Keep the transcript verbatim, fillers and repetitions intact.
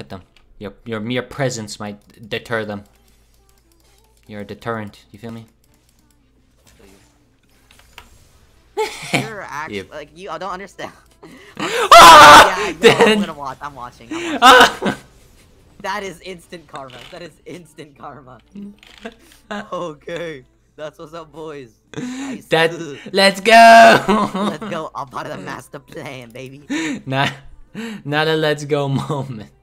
at them. Your, your mere presence might deter them. You're a deterrent, you feel me? You're actually, yep. like, you I don't understand. I yeah, I know, I'm gonna watch, I'm watching, I'm watching. That is instant karma, that is instant karma. Okay, that's what's up, boys. Nice. That, let's go! Let's go, I'm part of the master plan, baby. Not, not a let's go moment.